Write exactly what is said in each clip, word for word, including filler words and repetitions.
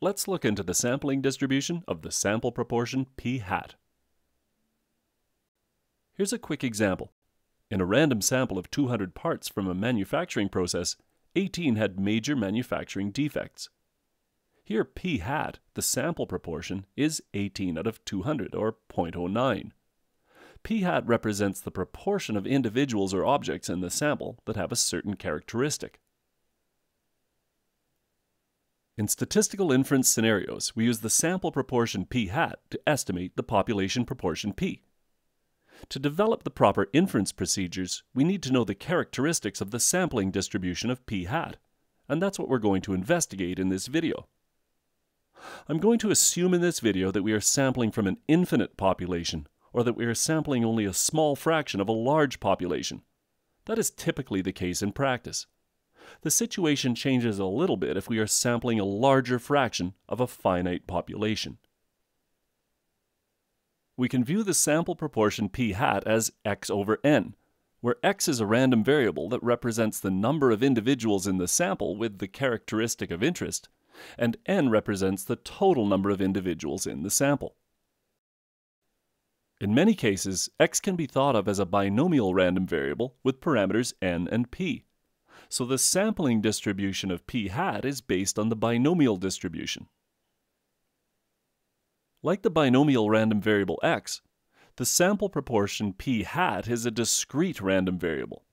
Let's look into the sampling distribution of the sample proportion p hat. Here's a quick example. In a random sample of two hundred parts from a manufacturing process, eighteen had major manufacturing defects. Here p hat, the sample proportion, is eighteen out of two hundred, or zero point zero nine. P hat represents the proportion of individuals or objects in the sample that have a certain characteristic. In statistical inference scenarios, we use the sample proportion p hat to estimate the population proportion p. To develop the proper inference procedures, we need to know the characteristics of the sampling distribution of p hat, and that's what we're going to investigate in this video. I'm going to assume in this video that we are sampling from an infinite population, or that we are sampling only a small fraction of a large population. That is typically the case in practice. The situation changes a little bit if we are sampling a larger fraction of a finite population. We can view the sample proportion p hat as x over n, where x is a random variable that represents the number of individuals in the sample with the characteristic of interest, and n represents the total number of individuals in the sample. In many cases, x can be thought of as a binomial random variable with parameters n and p. So the sampling distribution of p hat is based on the binomial distribution. Like the binomial random variable x, the sample proportion p hat is a discrete random variable.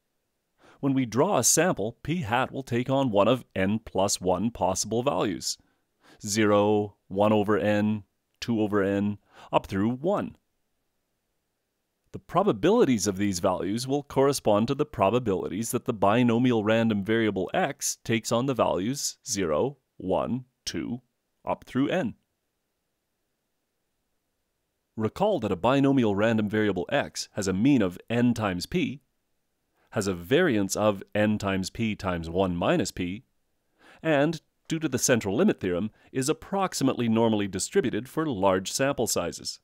When we draw a sample, p hat will take on one of n plus one possible values, zero, one over n, two over n, up through one. The probabilities of these values will correspond to the probabilities that the binomial random variable x takes on the values zero, one, two, up through n. Recall that a binomial random variable x has a mean of n times p, has a variance of n times p times one minus p, and, due to the central limit theorem, is approximately normally distributed for large sample sizes.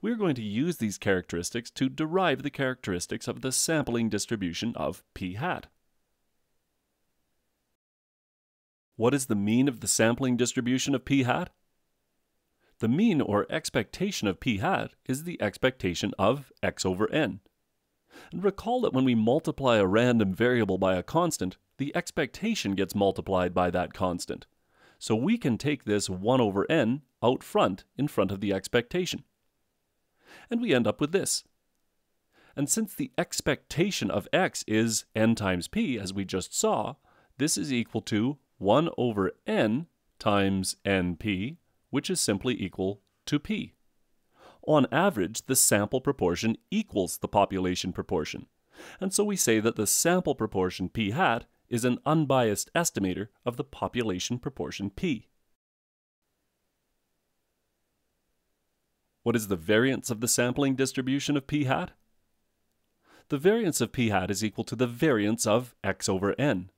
We're going to use these characteristics to derive the characteristics of the sampling distribution of p hat. What is the mean of the sampling distribution of p hat? The mean or expectation of p hat is the expectation of x over n. And recall that when we multiply a random variable by a constant, the expectation gets multiplied by that constant. So we can take this one over n out front in front of the expectation. And we end up with this. And since the expectation of x is n times p, as we just saw, this is equal to one over n times np, which is simply equal to p. On average, the sample proportion equals the population proportion. And so we say that the sample proportion p hat is an unbiased estimator of the population proportion p. What is the variance of the sampling distribution of p hat? The variance of p hat is equal to the variance of x over n.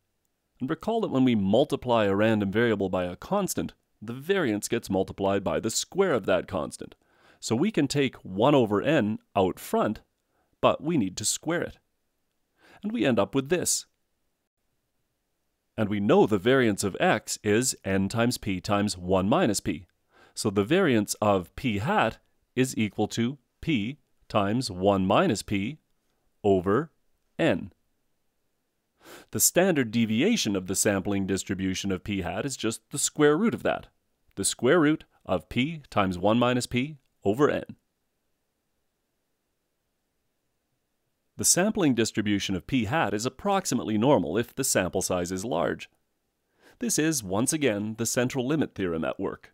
And recall that when we multiply a random variable by a constant, the variance gets multiplied by the square of that constant. So we can take one over n out front, but we need to square it. And we end up with this. And we know the variance of x is n times p times one minus p. So the variance of p hat is equal to p times one minus p over n. The standard deviation of the sampling distribution of p hat is just the square root of that, the square root of p times one minus p over n. The sampling distribution of p hat is approximately normal if the sample size is large. This is, once again, the central limit theorem at work.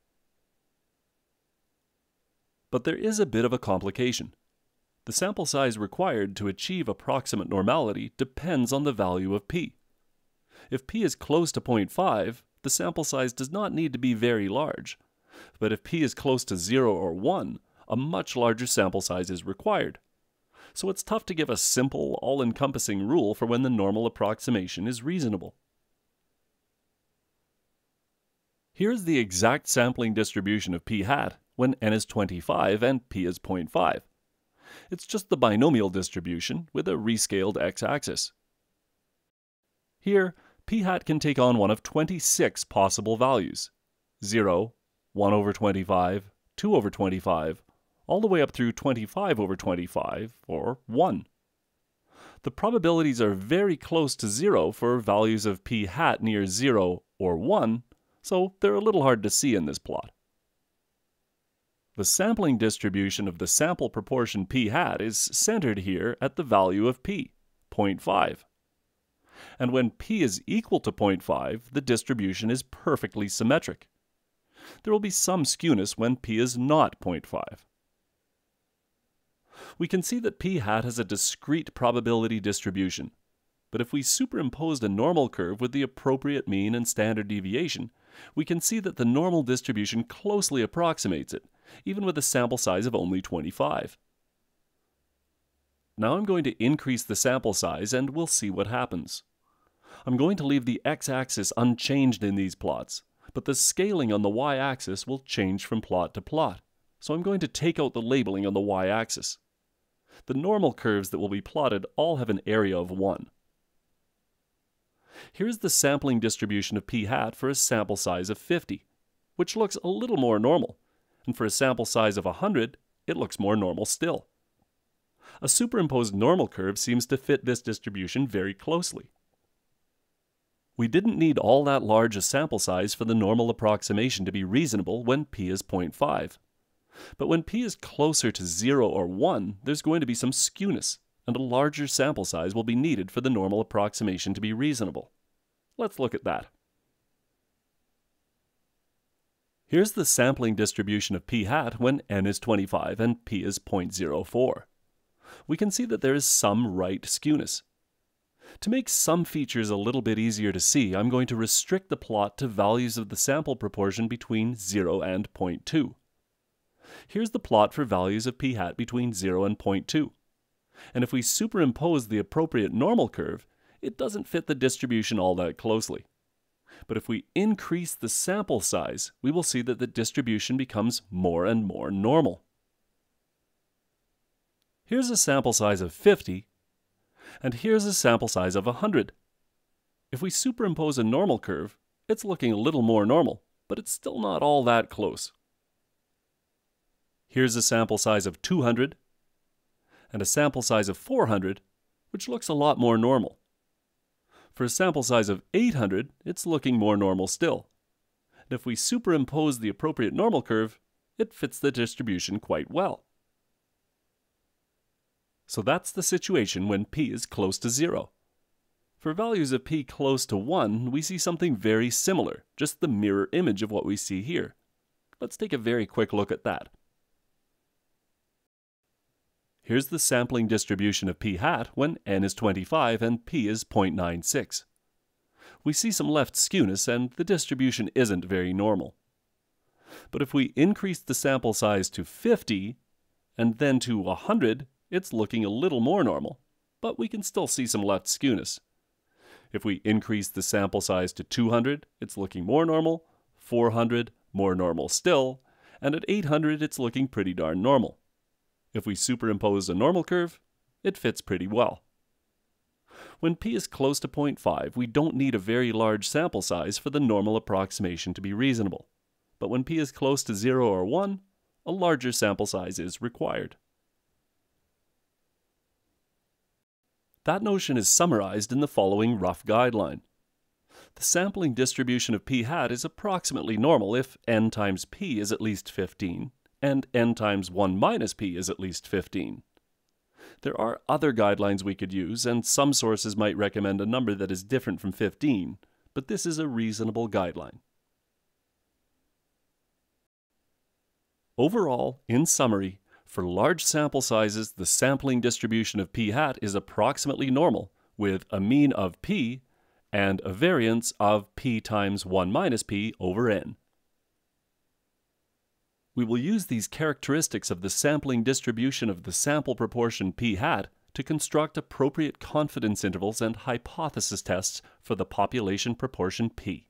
But there is a bit of a complication. The sample size required to achieve approximate normality depends on the value of p. If p is close to zero point five, the sample size does not need to be very large. But if p is close to zero or one, a much larger sample size is required. So it's tough to give a simple, all-encompassing rule for when the normal approximation is reasonable. Here is the exact sampling distribution of p hat when n is twenty-five and p is zero point five. It's just the binomial distribution with a rescaled x-axis. Here, p hat can take on one of twenty-six possible values. zero, one over twenty-five, two over twenty-five, all the way up through twenty-five over twenty-five, or one. The probabilities are very close to zero for values of p hat near zero or one, so they're a little hard to see in this plot. The sampling distribution of the sample proportion p hat is centered here at the value of p, zero point five. And when p is equal to zero point five, the distribution is perfectly symmetric. There will be some skewness when p is not zero point five. We can see that p hat has a discrete probability distribution, but if we superimposed a normal curve with the appropriate mean and standard deviation, we can see that the normal distribution closely approximates it, even with a sample size of only twenty-five. Now I'm going to increase the sample size and we'll see what happens. I'm going to leave the x-axis unchanged in these plots, but the scaling on the y-axis will change from plot to plot, so I'm going to take out the labeling on the y-axis. The normal curves that will be plotted all have an area of one. Here's the sampling distribution of p hat for a sample size of fifty, which looks a little more normal, and for a sample size of one hundred, it looks more normal still. A superimposed normal curve seems to fit this distribution very closely. We didn't need all that large a sample size for the normal approximation to be reasonable when p is zero point five. But when p is closer to zero or one, there's going to be some skewness, and a larger sample size will be needed for the normal approximation to be reasonable. Let's look at that. Here's the sampling distribution of p hat when n is twenty-five and p is zero point zero four. We can see that there is some right skewness. To make some features a little bit easier to see, I'm going to restrict the plot to values of the sample proportion between zero and zero point two. Here's the plot for values of p hat between zero and zero point two. And if we superimpose the appropriate normal curve, it doesn't fit the distribution all that closely. But if we increase the sample size, we will see that the distribution becomes more and more normal. Here's a sample size of fifty, and here's a sample size of one hundred. If we superimpose a normal curve, it's looking a little more normal, but it's still not all that close. Here's a sample size of two hundred, and a sample size of four hundred, which looks a lot more normal. For a sample size of eight hundred, it's looking more normal still. And if we superimpose the appropriate normal curve, it fits the distribution quite well. So that's the situation when p is close to zero. For values of p close to one, we see something very similar, just the mirror image of what we see here. Let's take a very quick look at that. Here's the sampling distribution of p hat when n is twenty-five and p is zero point nine six. We see some left skewness and the distribution isn't very normal. But if we increase the sample size to fifty and then to one hundred, it's looking a little more normal, but we can still see some left skewness. If we increase the sample size to two hundred, it's looking more normal, four hundred, more normal still, and at eight hundred it's looking pretty darn normal. If we superimpose a normal curve, it fits pretty well. When p is close to zero point five, we don't need a very large sample size for the normal approximation to be reasonable. But when p is close to zero or one, a larger sample size is required. That notion is summarized in the following rough guideline. The sampling distribution of p hat is approximately normal if n times p is at least fifteen. And n times one minus p is at least fifteen. There are other guidelines we could use, and some sources might recommend a number that is different from fifteen, but this is a reasonable guideline. Overall, in summary, for large sample sizes, the sampling distribution of p hat is approximately normal, with a mean of p and a variance of p times one minus p over n. We will use these characteristics of the sampling distribution of the sample proportion p hat to construct appropriate confidence intervals and hypothesis tests for the population proportion p.